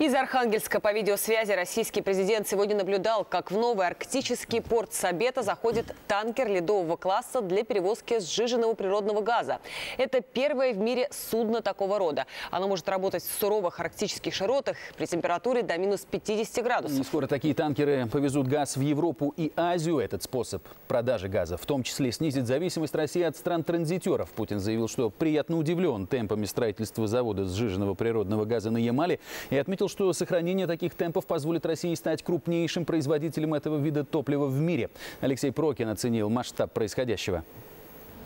Из Архангельска по видеосвязи российский президент сегодня наблюдал, как в новый арктический порт Сабетта заходит танкер ледового класса для перевозки сжиженного природного газа. Это первое в мире судно такого рода. Оно может работать в суровых арктических широтах при температуре до минус 50 градусов. Скоро такие танкеры повезут газ в Европу и Азию. Этот способ продажи газа в том числе снизит зависимость России от стран-транзитеров. Путин заявил, что приятно удивлен темпами строительства завода сжиженного природного газа на Ямале и отметил, что сохранение таких темпов позволит России стать крупнейшим производителем этого вида топлива в мире. Алексей Прокин оценил масштаб происходящего.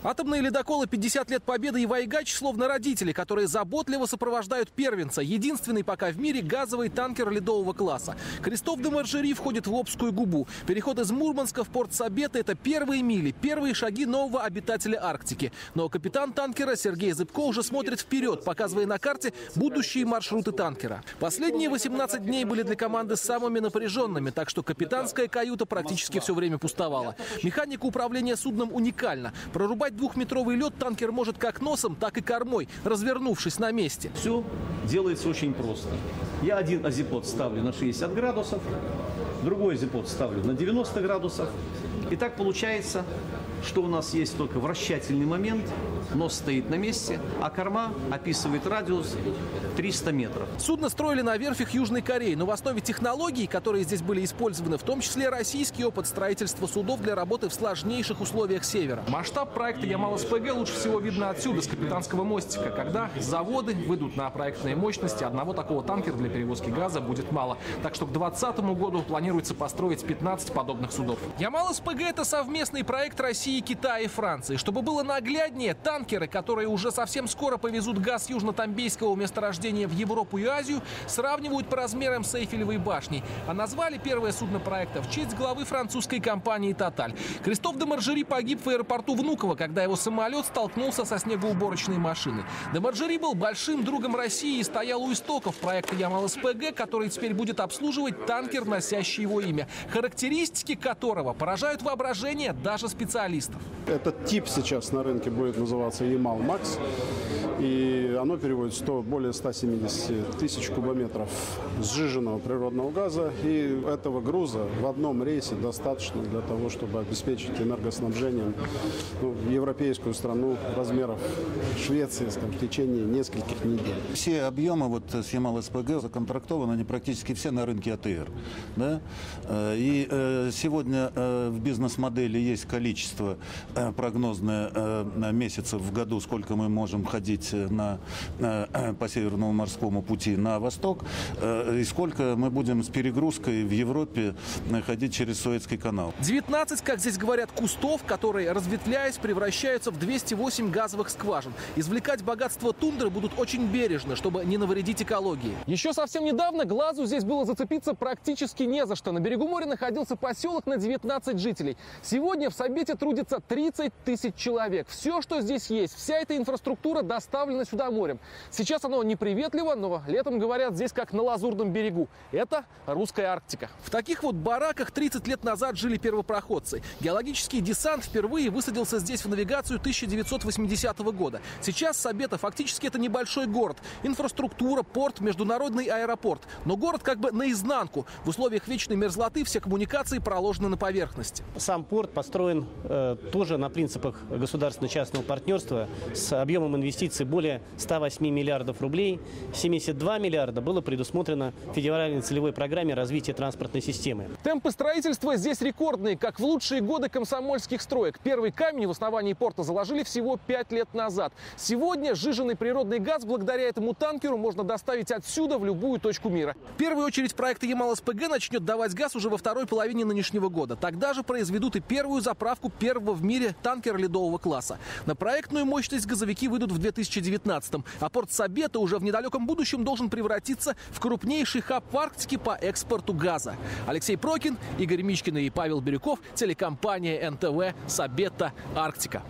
Атомные ледоколы 50 лет победы и Вайгач словно родители, которые заботливо сопровождают первенца. Единственный пока в мире газовый танкер ледового класса. Кристоф де Маржери входит в Обскую губу. Переход из Мурманска в порт Сабетта – это первые мили, первые шаги нового обитателя Арктики. Но капитан танкера Сергей Зыбко уже смотрит вперед, показывая на карте будущие маршруты танкера. Последние 18 дней были для команды самыми напряженными, так что капитанская каюта практически все время пустовала. Механика управления судном уникальна. Прорубать двухметровый лед танкер может как носом, так и кормой, развернувшись на месте. Все делается очень просто. Я один азипод ставлю на 60 градусов, другой азипод ставлю на 90 градусов. И так получается, что у нас есть только вращательный момент, нос стоит на месте, а корма описывает радиус 300 метров. Судно строили на верфях Южной Кореи, но в основе технологий, которые здесь были использованы, в том числе российский опыт строительства судов для работы в сложнейших условиях севера. Масштаб проекта «Ямал-СПГ» лучше всего видно отсюда, с капитанского мостика, когда заводы выйдут на проектные мощности. Одного такого танкера для перевозки газа будет мало. Так что к 2020 году планируется построить 15 подобных судов. «Ямал-СПГ» — это совместный проект России, Китая и Франции. Чтобы было нагляднее, танкеры, которые уже совсем скоро повезут газ Южно-Тамбейского месторождения в Европу и Азию, сравнивают по размерам с Эйфелевой башней. А назвали первое судно проекта в честь главы французской компании «Тоталь». Кристоф де Маржери погиб в аэропорту Внуково, когда его самолет столкнулся со снегоуборочной машиной. Де Маржери был большим другом России и стоял у истоков проекта «Ямал-СПГ», который теперь будет обслуживать танкер, носящий его имя, характеристики которого поражают воображение даже специалистов. Этот тип сейчас на рынке будет называться «Ямал-Макс», и оно переводится более 170 тысяч кубометров сжиженного природного газа, и этого груза в одном рейсе достаточно для того, чтобы обеспечить энергоснабжением европейскую страну размеров Швеции в течение нескольких недель. Все объемы с «Ямал-СПГ» законтрактованы, они практически все на рынке АТР. Да? И сегодня в бизнес-модели есть количество прогнозное месяцев в году, сколько мы можем ходить по Северному морскому пути на восток, и сколько мы будем с перегрузкой в Европе ходить через Суэцкий канал. 19, как здесь говорят, кустов, которые, разветвляясь, превращаются в 208 газовых скважин. Извлекать богатство тундры будут очень бережно, чтобы не навредить экологии. Еще совсем недавно глазу здесь было зацепиться практически не за что. На берегу моря находился поселок на 19 жителей. Сегодня в Сабетте трудится 30 тысяч человек. Все, что здесь есть, вся эта инфраструктура доставлена сюда морем. Сейчас оно неприветливо, но летом, говорят, здесь как на Лазурном берегу. Это русская Арктика. В таких бараках 30 лет назад жили первопроходцы. Геологический десант впервые высадился здесь в навигацию 1980 года. Сейчас Сабетта фактически это небольшой город. Инфраструктура, порт, международный аэропорт. Но город как бы наизнанку. В условиях вечной мерзлоты все коммуникации проложены на поверхности. Сам порт построен тоже на принципах государственно-частного партнерства с объемом инвестиций более 108 миллиардов рублей. 72 миллиарда было предусмотрено в федеральной целевой программе развития транспортной системы. Темпы строительства здесь рекордные, как в лучшие годы комсомольских строек. Первый камень в основании порта заложили всего 5 лет назад. Сегодня сжиженный природный газ благодаря этому танкеру можно доставить отсюда в любую точку мира. В первую очередь проект «Ямал-СПГ» начнет давать газ уже во второй половине нынешнего года. Тогда же произведут и первую заправку первого в мире танкера ледового класса. На проектную мощность газовики выйдут в 2019-м, а порт Сабетта уже в недалеком будущем должен превратиться в крупнейший хаб в Арктике по экспорту газа. Алексей Прокин, Игорь Мичкин и Павел Бирюков, телекомпания НТВ, Сабетта, Арктика.